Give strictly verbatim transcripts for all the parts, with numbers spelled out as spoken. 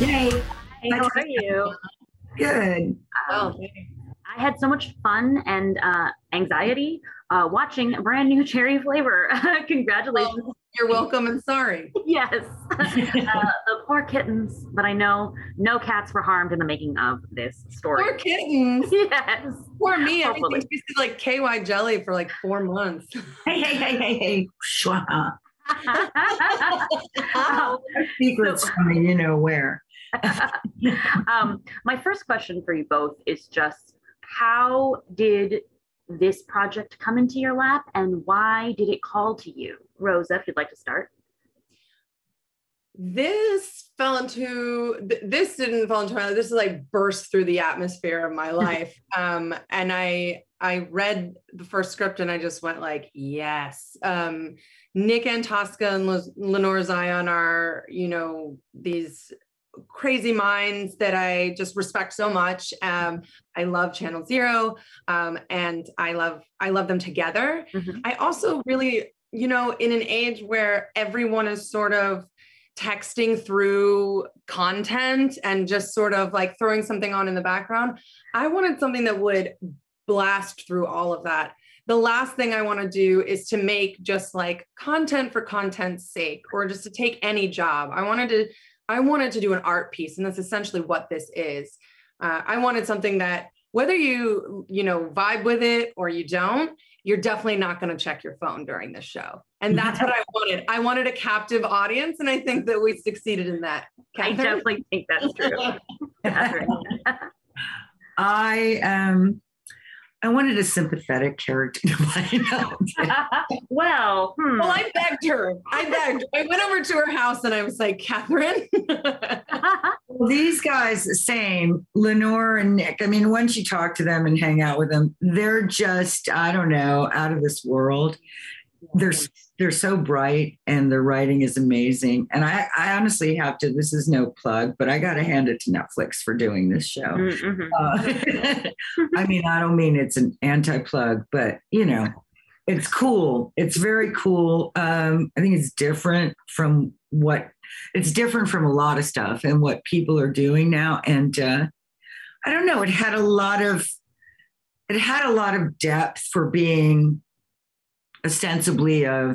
Yay. Hey, how are you? Good. Um, oh, I had so much fun and uh, anxiety uh, watching Brand New Cherry Flavor. Congratulations. Well, you're welcome and sorry. Yes. uh, the poor kittens, but I know no cats were harmed in the making of this story. Poor kittens. Yes. Poor me. I think she did like K Y jelly for like four months. Hey, hey, hey, hey, hey. Wow. Secrets so, from you know where. um, my first question for you both is just, how did this project come into your lap and why did it call to you? Rosa, if you'd like to start. This fell into, th this didn't fall into my life. This is like burst through the atmosphere of my life. um, and I, I read the first script and I just went like, yes. Um, Nick Antoska and L Lenore Zion are, you know, these crazy minds that I just respect so much. Um, I love Channel Zero, um, and I love I love them together. Mm-hmm. I also really, you know, in an age where everyone is sort of texting through content and just sort of like throwing something on in the background, I wanted something that would blast through all of that. The last thing I want to do is to make just like content for content's sake, or just to take any job. I wanted to I wanted to do an art piece, and that's essentially what this is. Uh, I wanted something that whether you, you know, vibe with it or you don't, you're definitely not going to check your phone during this show. And that's what I wanted. I wanted a captive audience, and I think that we succeeded in that. Catherine? I definitely think that's true. I um, I wanted a sympathetic character to play. well, hmm. well, I begged her. I begged. I went over to her house and I was like, Catherine. Well, these guys, same, Lenore and Nick. I mean, once you talk to them and hang out with them, they're just, I don't know, out of this world. They're they're so bright, and their writing is amazing. And I, I honestly have to. This is no plug, but I got to hand it to Netflix for doing this show. Mm-hmm. uh, I mean, I don't mean it's an anti-plug, but you know, it's cool. It's very cool. Um, I think it's different from what it's different from a lot of stuff and what people are doing now. And uh, I don't know. It had a lot of it had a lot of depth for being ostensibly uh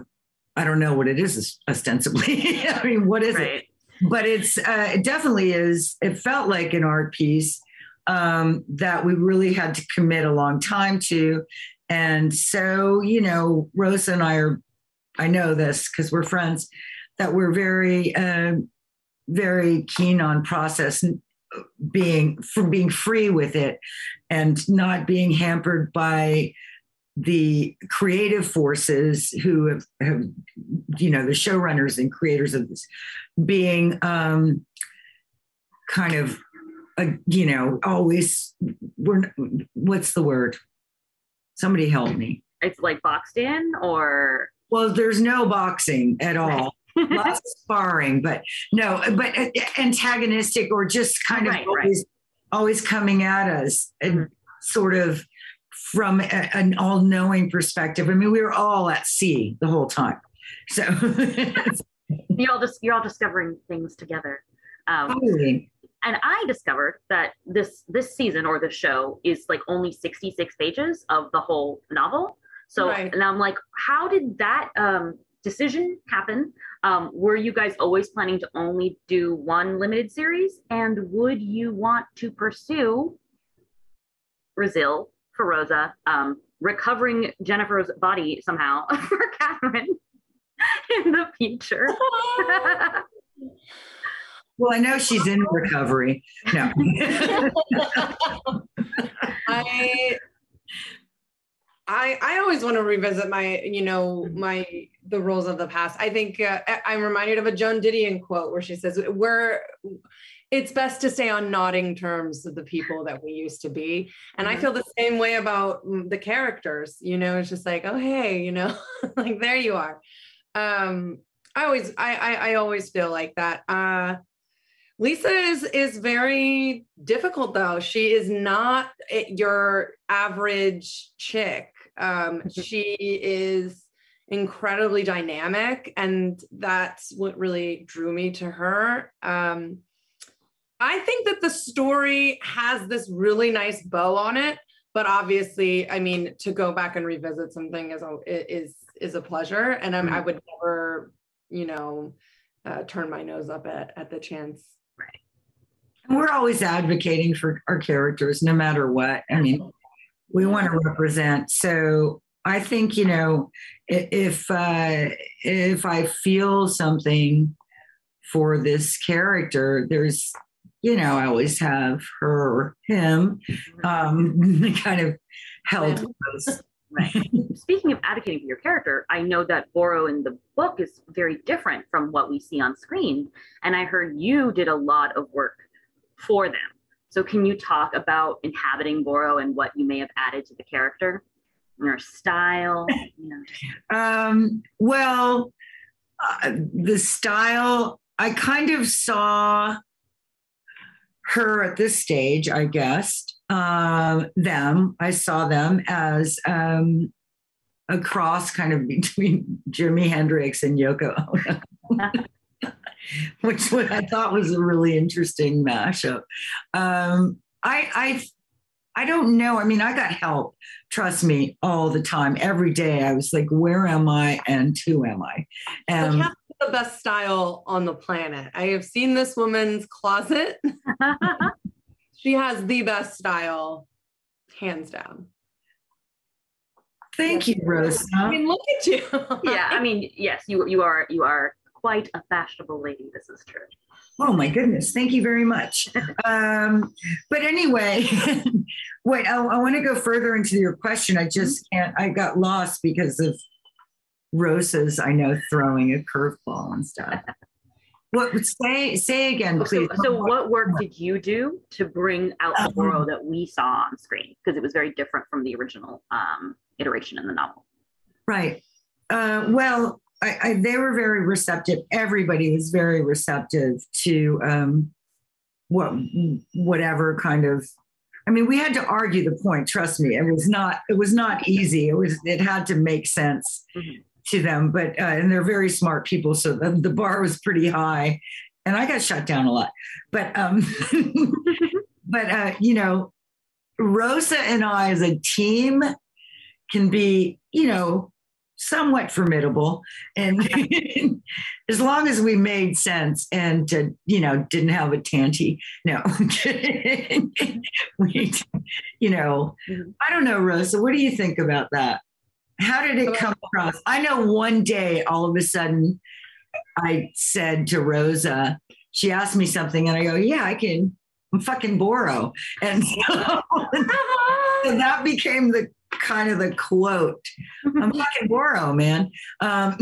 I don't know what it is ostensibly. I mean, what is right. it? But it's uh it definitely is, it felt like an art piece um that we really had to commit a long time to. And so, you know, Rosa and I are, I know this because we're friends, that we're very um very keen on process and being from being free with it and not being hampered by the creative forces who have, have, you know, the showrunners and creators of this being um, kind of, a, you know, always, we're, what's the word? Somebody help me. It's like boxed in or? Well, there's no boxing at all. Right. Lots of sparring, but no, but antagonistic or just kind right, of always, right. always coming at us and mm-hmm. sort of, from a, an all-knowing perspective. I mean, we were all at sea the whole time. So you're all just, you're all discovering things together. Um, totally. And I discovered that this, this season or the show is like only sixty-six pages of the whole novel. So, right. and I'm like, how did that um, decision happen? Um, were you guys always planning to only do one limited series? And would you want to pursue Brazil for Rosa, um, recovering Jennifer's body somehow for Catherine in the future? Well, I know she's in recovery. No. I, I, I always want to revisit my, you know, my, the roles of the past. I think uh, I'm reminded of a Joan Didion quote where she says, we're, it's best to stay on nodding terms of the people that we used to be. And I feel the same way about the characters, you know, it's just like, oh, hey, you know, like there you are. Um, I always, I, I, I always feel like that. Uh, Lisa is, is very difficult though. She is not your average chick. Um, she is incredibly dynamic, and that's what really drew me to her. Um, I think that the story has this really nice bow on it, but obviously, I mean, to go back and revisit something is a, is is a pleasure, and I'm, mm-hmm. I would never, you know, uh, turn my nose up at at the chance. Right. And we're always advocating for our characters, no matter what. I mean, we want to represent. So I think, you know, if uh, if I feel something for this character, there's, you know, I always have her or him um, kind of held close. Right. Speaking of advocating for your character, I know that Boro in the book is very different from what we see on screen. And I heard you did a lot of work for them. So can you talk about inhabiting Boro and what you may have added to the character and her style? You know. um, well, uh, the style, I kind of saw her at this stage, I guessed. Uh, them, I saw them as um, a cross kind of between Jimi Hendrix and Yoko, which I thought was a really interesting mashup. Um, I, I, I don't know. I mean, I got help, trust me, all the time. Every day I was like, where am I and who am I? Um, so the best style on the planet. I have seen this woman's closet. She has the best style, hands down. Thank you, Rosa. I mean, look at you. Yeah, I mean, yes, you you are you are quite a fashionable lady. This is true. Oh my goodness! Thank you very much. Um, but anyway, wait. I, I want to go further into your question. I just can't. I got lost because of Rosa's. I know, throwing a curveball and stuff. What, say say again, please. So, so what work did you do to bring out the Boro that we saw on screen? Because it was very different from the original um, iteration in the novel. Right. Uh, well, I, I, they were very receptive. Everybody was very receptive to um, what, whatever kind of. I mean, we had to argue the point. Trust me, it was not. It was not easy. It was. It had to make sense. Mm-hmm. To them, but uh, and they're very smart people, so the, the bar was pretty high, and I got shut down a lot. But um, but uh, you know, Rosa and I as a team can be, you know, somewhat formidable, and as long as we made sense and uh, you know, didn't have a tanty. No, we, you know, I don't know, Rosa. What do you think about that? How did it come across? I know one day, all of a sudden, I said to Rosa, she asked me something, and I go, yeah, I can, I'm fucking Boro. And so, and that became the kind of the quote. I'm fucking Boro, man. Um,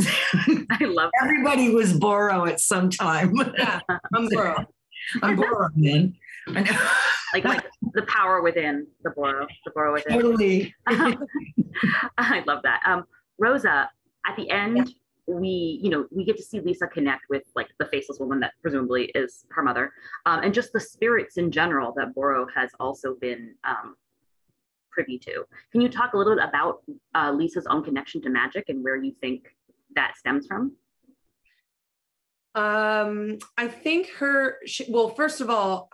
I love that. Everybody was Boro at some time. Yeah, I'm Boro. I'm Boro, man. I know. Like, like the power within the Boro, the Boro within. Totally. Um, I love that. Um, Rosa, at the end, we, you know, we get to see Lisa connect with like the faceless woman that presumably is her mother, um, and just the spirits in general that Boro has also been um, privy to. Can you talk a little bit about uh, Lisa's own connection to magic and where you think that stems from? Um, I think her, she, well, first of all,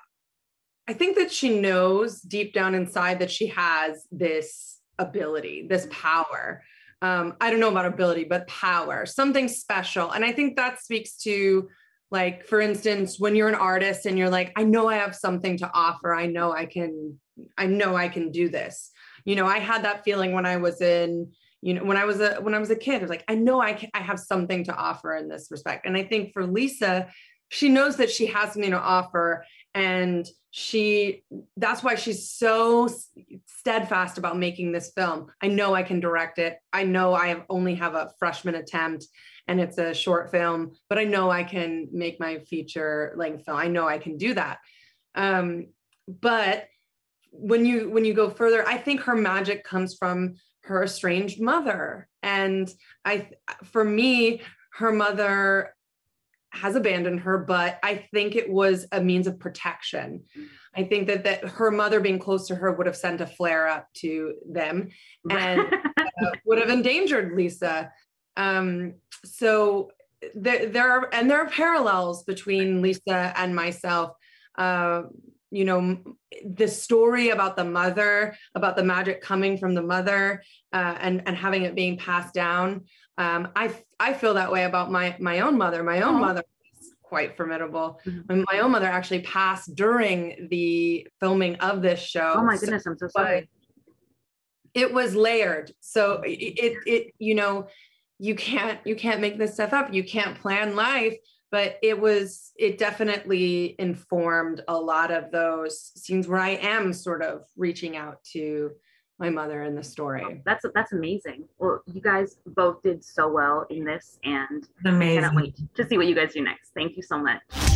I think that she knows deep down inside that she has this ability, this power. Um, I don't know about ability, but power, something special. And I think that speaks to, like, for instance, when you're an artist and you're like, I know I have something to offer. I know I can, I know I can do this. You know, I had that feeling when I was in, you know, when I was a, when I was a kid, I was like, I know I can, I have something to offer in this respect. And I think for Lisa, she knows that she has something to offer, and she, that's why she's so steadfast about making this film. I know I can direct it. I know I have only have a freshman attempt and it's a short film, but I know I can make my feature length film. I know I can do that. Um, but when you, when you go further, I think her magic comes from her estranged mother. And I, for me, her mother has abandoned her, but I think it was a means of protection. I think that that her mother being close to her would have sent a flare up to them and uh, would have endangered Lisa. Um, so there, there are, and there are parallels between Lisa and myself uh, you know, the story about the mother, about the magic coming from the mother, uh, and, and having it being passed down. Um, I, I feel that way about my, my own mother. My own oh. mother is quite formidable. Mm-hmm. And my own mother actually passed during the filming of this show. Oh my goodness. So, I'm so sorry. It was layered. So it, it, it, you know, you can't, you can't make this stuff up. You can't plan life. But it was, it definitely informed a lot of those scenes where I am sort of reaching out to my mother in the story. Oh, that's, that's amazing. Well, you guys both did so well in this, and amazing. I cannot wait to see what you guys do next. Thank you so much.